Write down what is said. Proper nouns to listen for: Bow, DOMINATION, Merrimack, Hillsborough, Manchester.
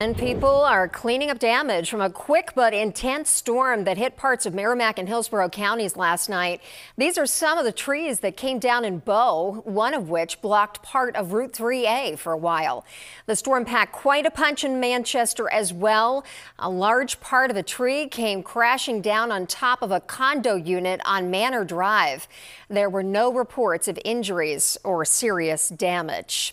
And people are cleaning up damage from a quick but intense storm that hit parts of Merrimack and Hillsborough counties last night. These are some of the trees that came down in Bow, one of which blocked part of Route 3A for a while. The storm packed quite a punch in Manchester as well. A large part of a tree came crashing down on top of a condo unit on Manor Drive. There were no reports of injuries or serious damage.